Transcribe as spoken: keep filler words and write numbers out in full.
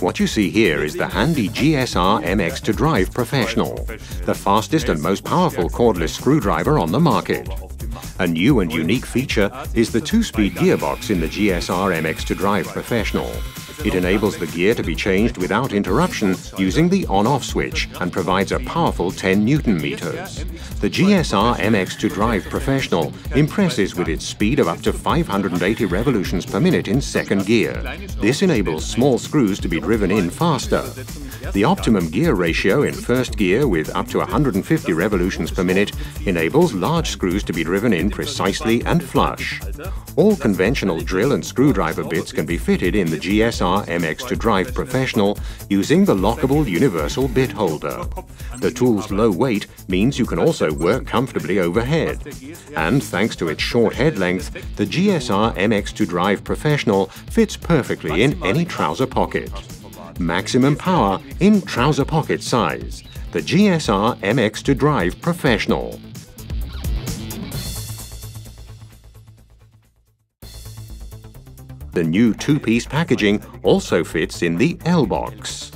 What you see here is the handy G S R M X two Drive Professional, the fastest and most powerful cordless screwdriver on the market. A new and unique feature is the two-speed gearbox in the G S R M X two Drive Professional. It enables the gear to be changed without interruption using the on-off switch and provides a powerful ten newton meters. The G S R M X two Drive Professional impresses with its speed of up to five hundred eighty revolutions per minute in second gear. This enables small screws to be driven in faster. The optimum gear ratio in first gear with up to one hundred fifty revolutions per minute enables large screws to be driven in precisely and flush. All conventional drill and screwdriver bits can be fitted in the G S R M X two Drive Professional using the lockable universal bit holder. The tool's low weight means you can also work comfortably overhead. And thanks to its short head length, the G S R M X two Drive Professional fits perfectly in any trouser pocket. Maximum power in trouser pocket size. The G S R M X two Drive Professional. The new two-piece packaging also fits in the L box.